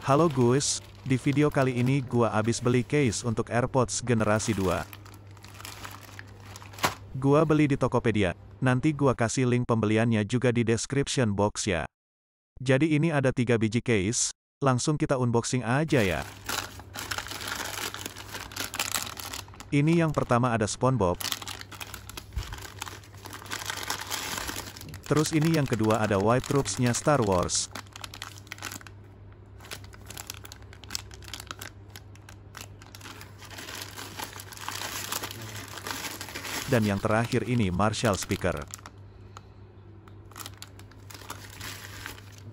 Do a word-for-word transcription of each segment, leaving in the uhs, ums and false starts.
Halo guys, di video kali ini gua abis beli case untuk AirPods generasi dua. Gua beli di Tokopedia, nanti gua kasih link pembeliannya juga di description box ya. Jadi ini ada tiga biji case, langsung kita unboxing aja ya. Ini yang pertama ada SpongeBob. Terus ini yang kedua ada White Troops-nya Star Wars. Dan yang terakhir ini Marshall speaker.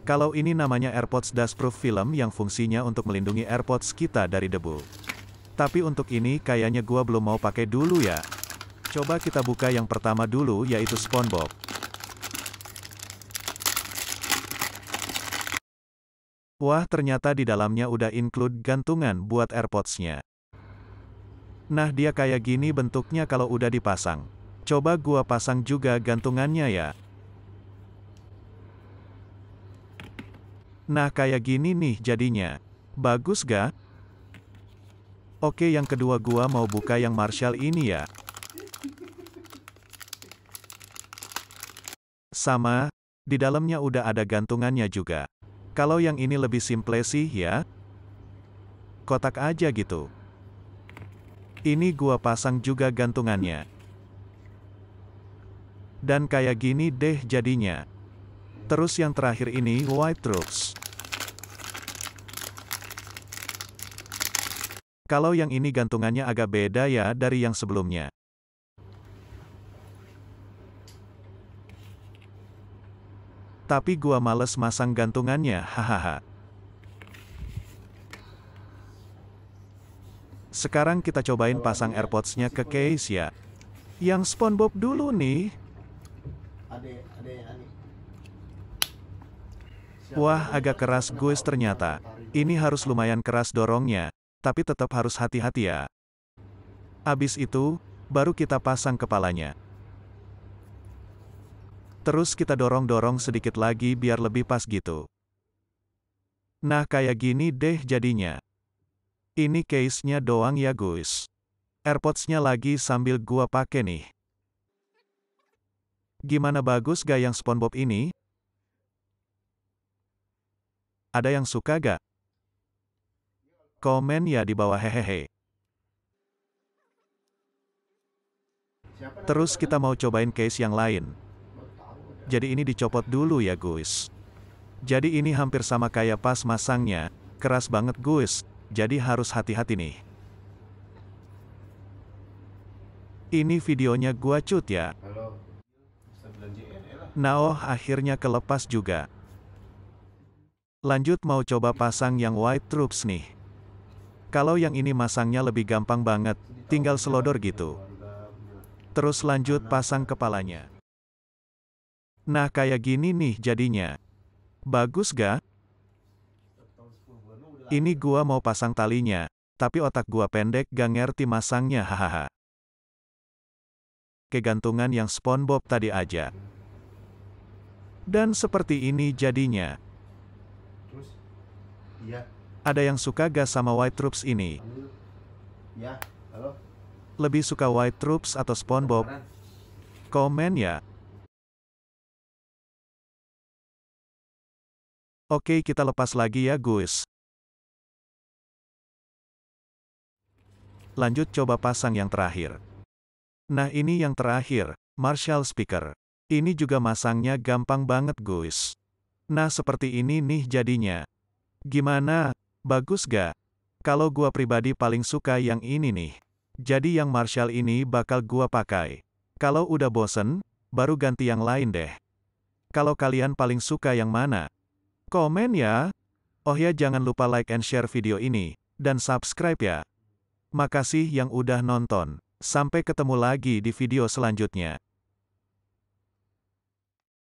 Kalau ini namanya AirPods Dustproof Film yang fungsinya untuk melindungi AirPods kita dari debu. Tapi untuk ini kayaknya gua belum mau pakai dulu ya. Coba kita buka yang pertama dulu yaitu SpongeBob. Wah, ternyata di dalamnya udah include gantungan buat AirPods-nya. Nah, dia kayak gini bentuknya kalau udah dipasang. Coba gua pasang juga gantungannya ya. Nah, kayak gini nih jadinya. Bagus ga? Oke, yang kedua gua mau buka yang Marshall ini ya. Sama, di dalamnya udah ada gantungannya juga. Kalau yang ini lebih simple sih ya. Kotak aja gitu. Ini gua pasang juga gantungannya. Dan kayak gini deh jadinya. Terus yang terakhir ini White Troops. Kalau yang ini gantungannya agak beda ya dari yang sebelumnya. Tapi gua males masang gantungannya, hahaha. Sekarang kita cobain pasang AirPods-nya ke case ya. Yang SpongeBob dulu nih. Wah, agak keras guys ternyata. Ini harus lumayan keras dorongnya, tapi tetap harus hati-hati ya. Abis itu, baru kita pasang kepalanya. Terus kita dorong-dorong sedikit lagi biar lebih pas gitu. Nah, kayak gini deh jadinya. Ini case-nya doang ya guys. AirPods-nya lagi sambil gua pake nih. Gimana, bagus ga yang SpongeBob ini? Ada yang suka ga? Komen ya di bawah hehehe. Terus kita mau cobain case yang lain. Jadi ini dicopot dulu ya guys. Jadi ini hampir sama kayak pas masangnya. Keras banget guys. Jadi harus hati-hati nih. Ini videonya gua cut ya. Nah, oh akhirnya kelepas juga. Lanjut mau coba pasang yang White Troops nih. Kalau yang ini masangnya lebih gampang banget, tinggal selodor gitu. Terus lanjut pasang kepalanya. Nah, kayak gini nih jadinya. Bagus ga? Ini gua mau pasang talinya, tapi otak gua pendek gak ngerti masangnya, hahaha. Kegantungan yang SpongeBob tadi aja. Dan seperti ini jadinya. Ada yang suka gak sama White Troops ini? Lebih suka White Troops atau SpongeBob? Komen ya. Oke, kita lepas lagi ya guys. Lanjut coba pasang yang terakhir. Nah, ini yang terakhir, Marshall speaker. Ini juga masangnya gampang banget guys. Nah, seperti ini nih jadinya. Gimana? Bagus ga? Kalau gua pribadi paling suka yang ini nih. Jadi yang Marshall ini bakal gua pakai. Kalau udah bosen, baru ganti yang lain deh. Kalau kalian paling suka yang mana? Komen ya. Oh ya, jangan lupa like and share video ini, dan subscribe ya. Makasih yang udah nonton. Sampai ketemu lagi di video selanjutnya.